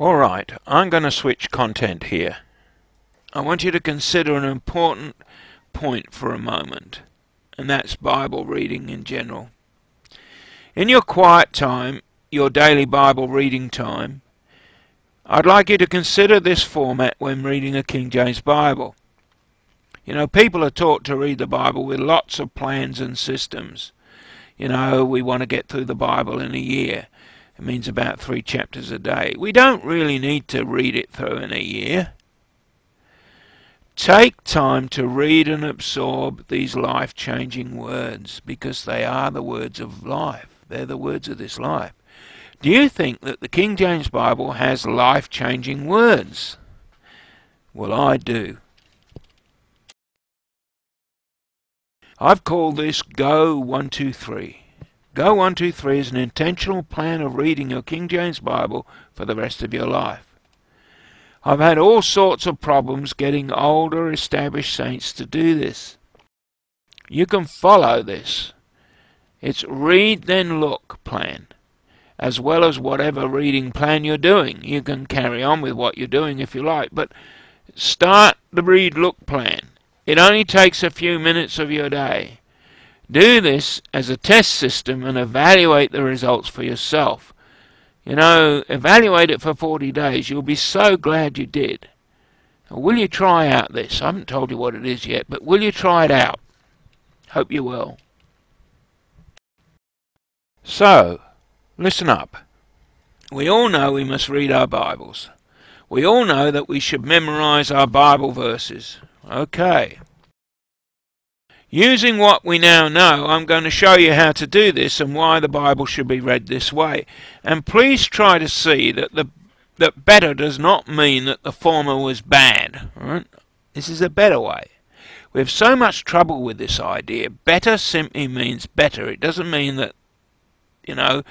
Alright, I'm going to switch content here. I want you to consider an important point for a moment, and that's Bible reading in general. In your quiet time, your daily Bible reading time, I'd like you to consider this format when reading a King James Bible. You know, people are taught to read the Bible with lots of plans and systems. You know, we want to get through the Bible in a year. It means about 3 chapters a day. We don't really need to read it through in a year. Take time to read and absorb these life-changing words, because they are the words of life. They're the words of this life. Do you think that the King James Bible has life-changing words? Well, I do. I've called this Go 123. Go 123 is an intentional plan of reading your King James Bible for the rest of your life. I've had all sorts of problems getting older established saints to do this. You can follow this. It's read then look plan, as well as whatever reading plan you're doing. You can carry on with what you're doing if you like, but start the read look plan. It only takes a few minutes of your day. Do this as a test system and evaluate the results for yourself. You know, evaluate it for 40 days. You'll be so glad you did. Now, will you try out this? I haven't told you what it is yet, but will you try it out? Hope you will. So, listen up. We all know we must read our Bibles. We all know that we should memorize our Bible verses. Okay. Using what we now know, I'm going to show you how to do this and why the Bible should be read this way. And please try to see that better does not mean that the former was bad. Right? This is a better way. We have so much trouble with this idea. Better simply means better. It doesn't mean that, you know,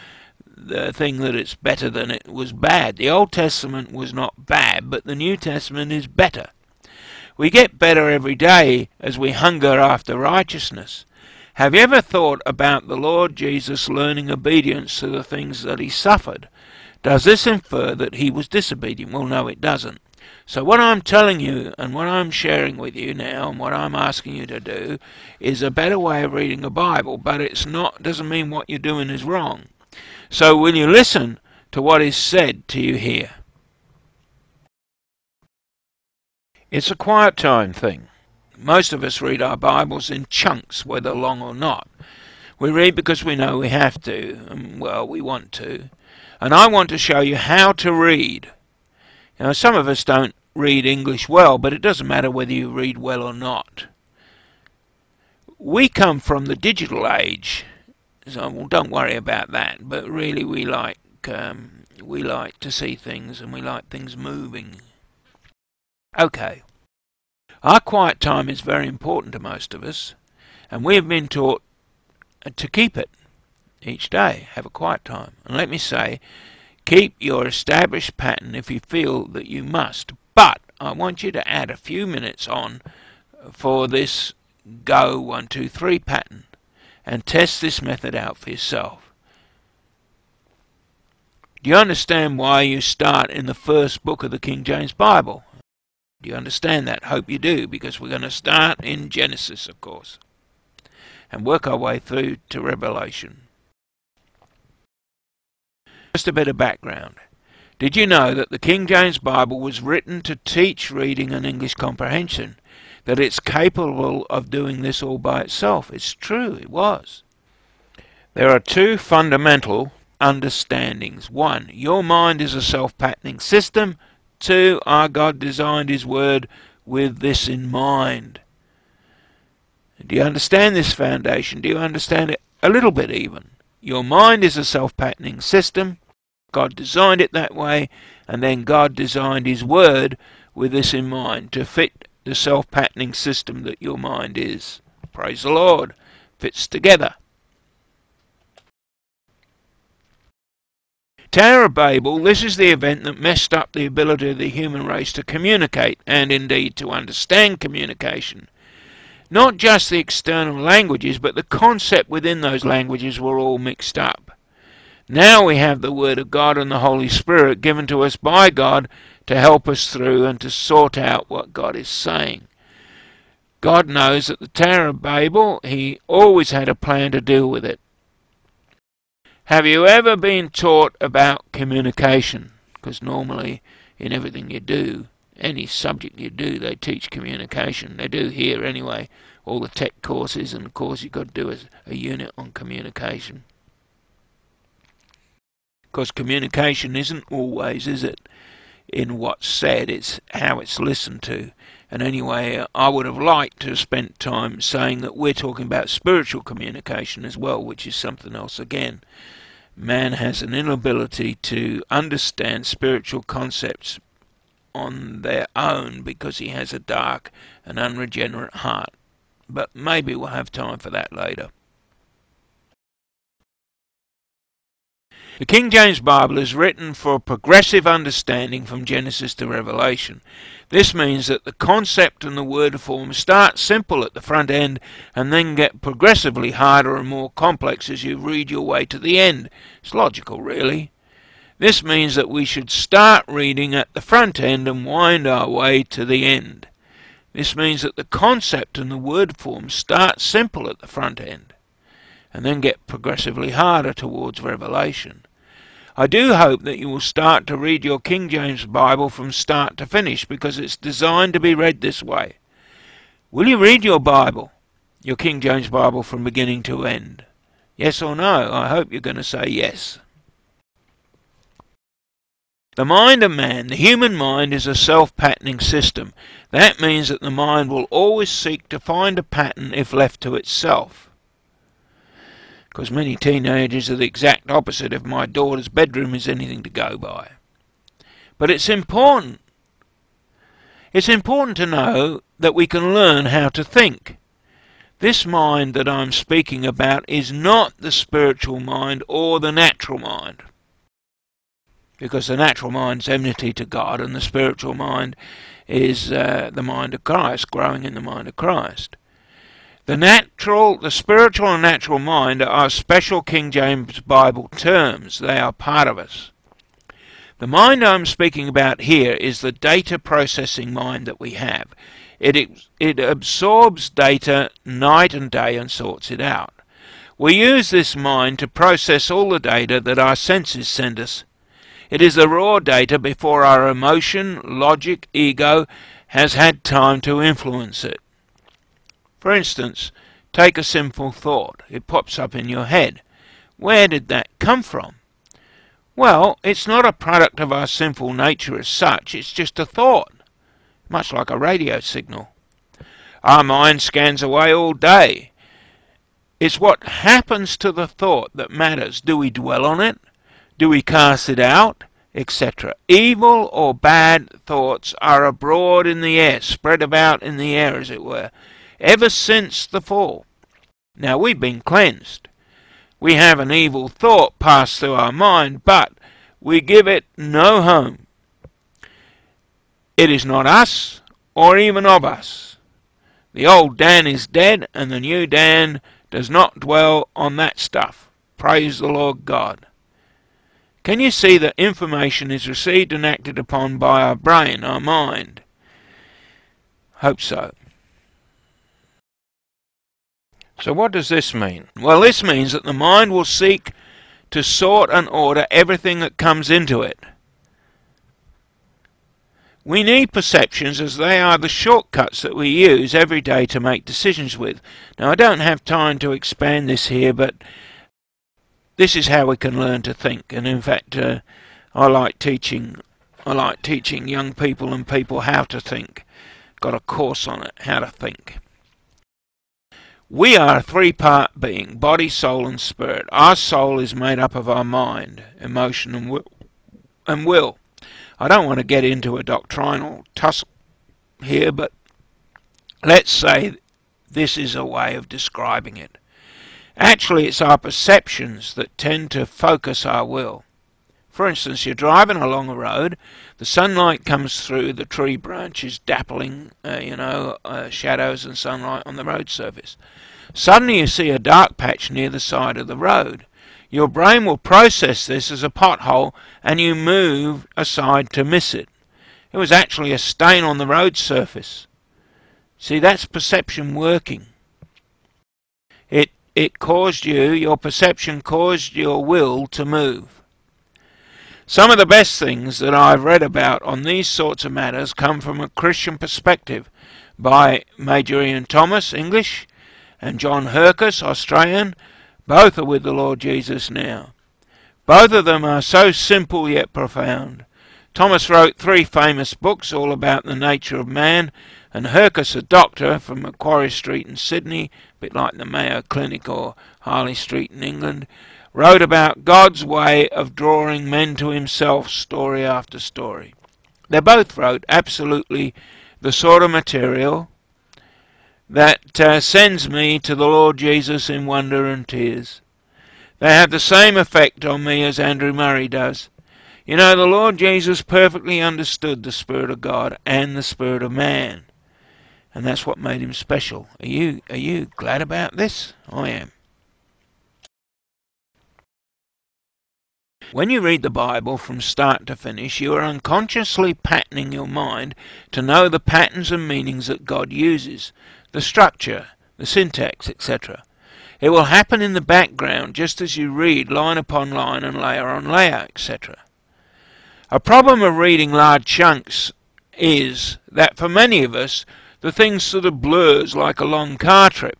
the thing that it's better than it was bad. The Old Testament was not bad, but the New Testament is better. We get better every day as we hunger after righteousness. Have you ever thought about the Lord Jesus learning obedience to the things that he suffered? Does this infer that he was disobedient? Well, no, it doesn't. So what I'm telling you and what I'm sharing with you now and what I'm asking you to do is a better way of reading the Bible, but it's not, doesn't mean what you're doing is wrong. So will you listen to what is said to you here? It's a quiet time thing. Most of us read our Bibles in chunks, whether long or not. We read because we know we have to, and, well, we want to. And I want to show you how to read. Now, some of us don't read English well, but it doesn't matter whether you read well or not. We come from the digital age, so well, don't worry about that. But really, we like to see things, and we like things moving. Okay, our quiet time is very important to most of us, and we have been taught to keep it each day, have a quiet time. And let me say, keep your established pattern if you feel that you must, but I want you to add a few minutes on for this Go 123 pattern and test this method out for yourself. Do you understand why you start in the first book of the King James Bible? Do you understand that? Hope you do, because we're going to start in Genesis, of course, and work our way through to Revelation. Just a bit of background. Did you know that the King James Bible was written to teach reading and English comprehension? That it's capable of doing this all by itself? It's true, it was. There are 2 fundamental understandings. 1, your mind is a self-patterning system. 2, our God designed his word with this in mind. Do you understand this foundation? Do you understand it a little bit even? Your mind is a self-patterning system. God designed it that way, and then God designed his word with this in mind to fit the self-patterning system that your mind is. Praise the Lord. Fits together. Tower of Babel, this is the event that messed up the ability of the human race to communicate and indeed to understand communication. Not just the external languages, but the concept within those languages were all mixed up. Now we have the Word of God and the Holy Spirit given to us by God to help us through and to sort out what God is saying. God knows that the Tower of Babel, He always had a plan to deal with it. Have you ever been taught about communication? Because normally in everything you do, any subject you do, they teach communication. They do here anyway, all the tech courses, and of course you've got to do a unit on communication. Because communication isn't always, is it, in what's said, it's how it's listened to. And anyway, I would have liked to have spent time saying that we're talking about spiritual communication as well, which is something else again. Man has an inability to understand spiritual concepts on their own because he has a dark and unregenerate heart. But maybe we'll have time for that later. The King James Bible is written for progressive understanding from Genesis to Revelation. This means that the concept and the word form start simple at the front end and then get progressively harder and more complex as you read your way to the end. It's logical, really. This means that we should start reading at the front end and wind our way to the end. This means that the concept and the word form start simple at the front end and then get progressively harder towards Revelation. I do hope that you will start to read your King James Bible from start to finish, because it's designed to be read this way. Will you read your Bible, your King James Bible, from beginning to end? Yes or no? I hope you're going to say yes. The mind of man, the human mind, is a self-patterning system. That means that the mind will always seek to find a pattern if left to itself. Because many teenagers are the exact opposite of my daughter's bedroom is anything to go by. But it's important. It's important to know that we can learn how to think. This mind that I'm speaking about is not the spiritual mind or the natural mind. Because the natural mind's enmity to God, and the spiritual mind is the mind of Christ, growing in the mind of Christ. The spiritual and natural mind are special King James Bible terms. They are part of us. The mind I'm speaking about here is the data processing mind that we have. It absorbs data night and day and sorts it out. We use this mind to process all the data that our senses send us. It is the raw data before our emotion, logic, ego has had time to influence it. For instance, take a simple thought. It pops up in your head. Where did that come from? Well, it's not a product of our sinful nature as such. It's just a thought, much like a radio signal. Our mind scans away all day. It's what happens to the thought that matters. Do we dwell on it? Do we cast it out? Etc. Evil or bad thoughts are abroad in the air, spread about in the air, as it were, ever since the fall. Now we've been cleansed. We have an evil thought pass through our mind, but we give it no home. It is not us or even of us. The old Dan is dead, and the new Dan does not dwell on that stuff. Praise the Lord God. Can you see that information is received and acted upon by our brain, our mind? Hope so. So what does this mean? Well, this means that the mind will seek to sort and order everything that comes into it. We need perceptions, as they are the shortcuts that we use every day to make decisions with. Now, I don't have time to expand this here, but this is how we can learn to think. And in fact, I like teaching young people and people how to think. Got a course on it, how to think. We are a three-part being, body, soul and spirit. Our soul is made up of our mind, emotion and will. I don't want to get into a doctrinal tussle here, but let's say this is a way of describing it. Actually, it's our perceptions that tend to focus our will. For instance, you're driving along a road, the sunlight comes through the tree branches, dappling, shadows and sunlight on the road surface. Suddenly you see a dark patch near the side of the road. Your brain will process this as a pothole and you move aside to miss it. It was actually a stain on the road surface. See, that's perception working. It caused you, your perception caused your will to move. Some of the best things that I've read about on these sorts of matters come from a Christian perspective by Major Ian Thomas, English, and John Herkus, Australian. Both are with the Lord Jesus now. Both of them are so simple yet profound. Thomas wrote 3 famous books all about the nature of man, and Herkus, a doctor from Macquarie Street in Sydney, a bit like the Mayo Clinic or Harley Street in England, wrote about God's way of drawing men to himself, story after story. They both wrote absolutely the sort of material that sends me to the Lord Jesus in wonder and tears. They have the same effect on me as Andrew Murray does. You know, the Lord Jesus perfectly understood the Spirit of God and the Spirit of man, and that's what made him special. Are you glad about this? I am. When you read the Bible from start to finish, you are unconsciously patterning your mind to know the patterns and meanings that God uses, the structure, the syntax, etc. It will happen in the background just as you read line upon line and layer on layer, etc. A problem of reading large chunks is that for many of us, the thing sort of blurs like a long car trip.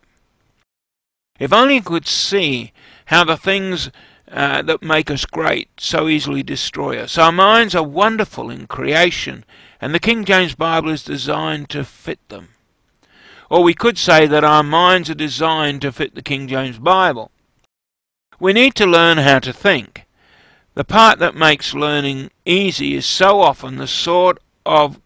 If only you could see how the things that make us great so easily destroy us. Our minds are wonderful in creation, and the King James Bible is designed to fit them. Or we could say that our minds are designed to fit the King James Bible. We need to learn how to think. The part that makes learning easy is so often sort of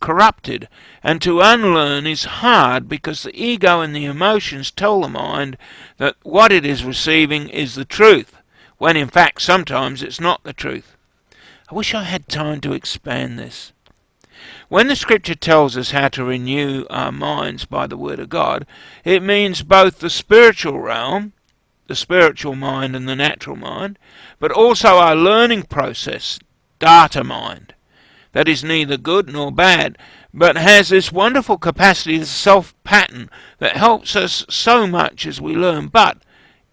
corrupted, and to unlearn is hard because the ego and the emotions tell the mind that what it is receiving is the truth, when in fact sometimes it's not the truth. I wish I had time to expand this. When the Scripture tells us how to renew our minds by the Word of God, it means both the spiritual realm, the spiritual mind and the natural mind, but also our learning process, data mind, that is neither good nor bad, but has this wonderful capacity to self-pattern that helps us so much as we learn. But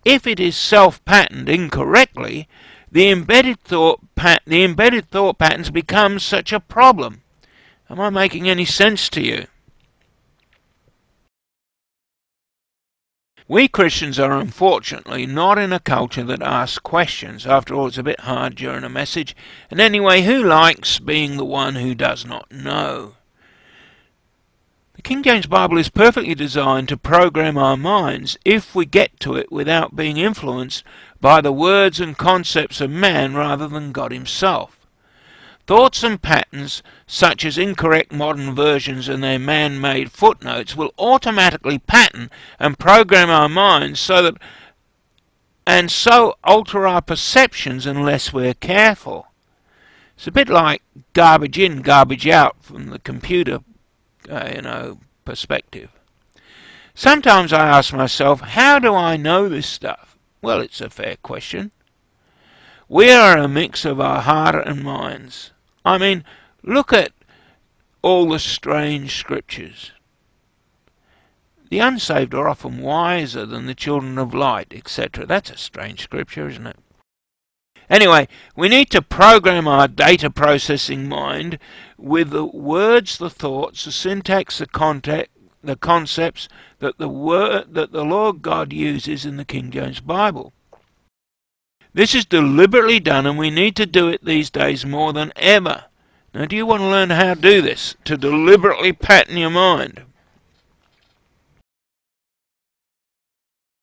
if it is self-patterned incorrectly, the embedded thought patterns become such a problem. Am I making any sense to you? We Christians are unfortunately not in a culture that asks questions. After all, it's a bit hard during a message. And anyway, who likes being the one who does not know? The King James Bible is perfectly designed to program our minds if we get to it without being influenced by the words and concepts of man rather than God himself. Thoughts and patterns, such as incorrect modern versions and their man-made footnotes, will automatically pattern and program our minds so alter our perceptions unless we're careful. It's a bit like garbage in, garbage out from the computer, perspective. Sometimes I ask myself, how do I know this stuff? Well, it's a fair question. We are a mix of our heart and minds. I mean, look at all the strange scriptures. The unsaved are often wiser than the children of light, etc. That's a strange scripture, isn't it? Anyway, we need to program our data processing mind with the words, the thoughts, the syntax, the context, the concepts that the Lord God uses in the King James Bible. This is deliberately done, and we need to do it these days more than ever. Now, do you want to learn how to do this? To deliberately pattern your mind.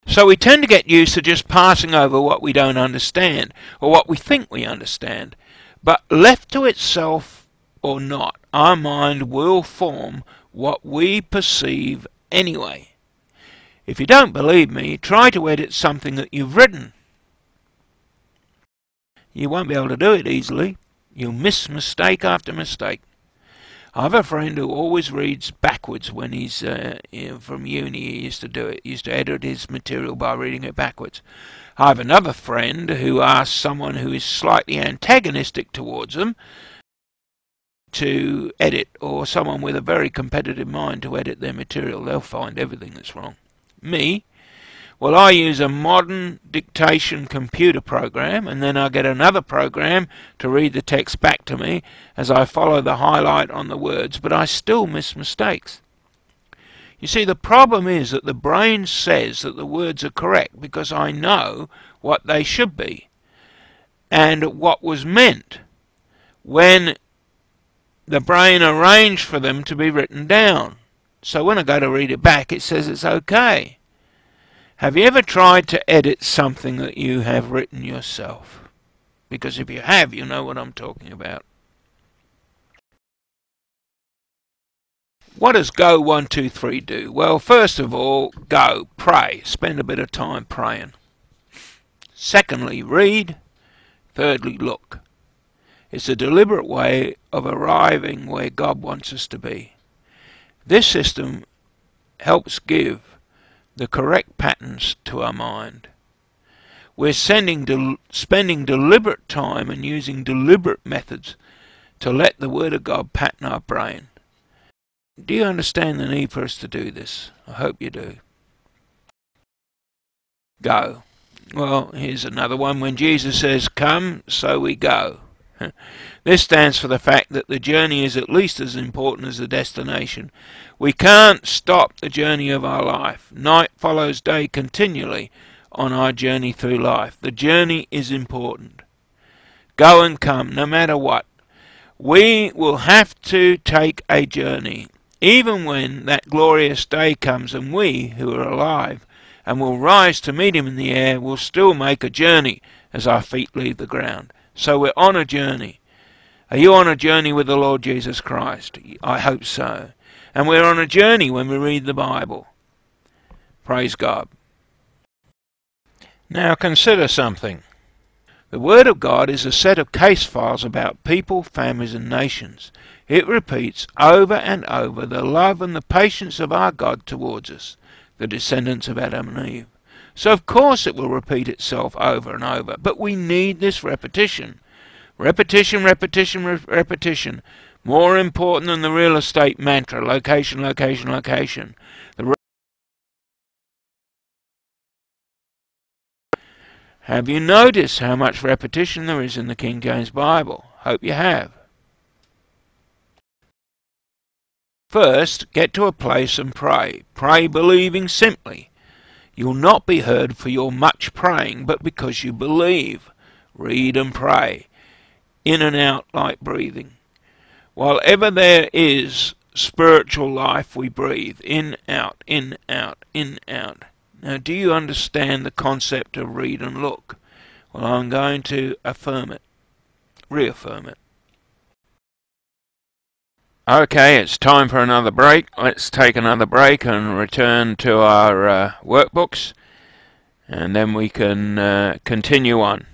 So we tend to get used to just passing over what we don't understand, or what we think we understand. But left to itself or not, our mind will form what we perceive anyway. If you don't believe me, try to edit something that you've written. You won't be able to do it easily. You'll miss mistake after mistake. I have a friend who always reads backwards when he's from uni. He used to do it. He used to edit his material by reading it backwards. I have another friend who asks someone who is slightly antagonistic towards them to edit, or someone with a very competitive mind to edit their material. They'll find everything that's wrong. Me? Well, I use a modern dictation computer program, and then I get another program to read the text back to me as I follow the highlight on the words, but I still miss mistakes. You see, the problem is that the brain says that the words are correct because I know what they should be and what was meant when the brain arranged for them to be written down. So when I go to read it back, it says it's okay. Have you ever tried to edit something that you have written yourself? Because if you have, you know what I'm talking about. What does go 1, 2, 3 do? Well, first of all, go, pray. Spend a bit of time praying. Secondly, read. Thirdly, look. It's a deliberate way of arriving where God wants us to be. This system helps give the correct patterns to our mind. We're spending deliberate time and using deliberate methods to let the Word of God pattern our brain. Do you understand the need for us to do this? I hope you do. Go. Well, here's another one. When Jesus says, "Come," so we go. This stands for the fact that the journey is at least as important as the destination. We can't stop the journey of our life. Night follows day continually on our journey through life. The journey is important. Go and come, no matter what. We will have to take a journey, even when that glorious day comes, and we who are alive and will rise to meet him in the air will still make a journey as our feet leave the ground. So we're on a journey. Are you on a journey with the Lord Jesus Christ? I hope so. And we're on a journey when we read the Bible. Praise God. Now consider something. The Word of God is a set of case files about people, families and nations. It repeats over and over the love and the patience of our God towards us, the descendants of Adam and Eve. So of course it will repeat itself over and over, but we need this repetition. Repetition, repetition, repetition. More important than the real estate mantra, location, location, location. Have you noticed how much repetition there is in the King James Bible? Hope you have. First, get to a place and pray. Pray believing simply. You'll not be heard for your much praying, but because you believe. Read and pray, in and out like breathing. While ever there is spiritual life, we breathe in, out, in, out, in, out. Now, do you understand the concept of read and look? Well, I'm going to affirm it, reaffirm it. Okay, it's time for another break. Let's take another break and return to our workbooks, and then we can continue on.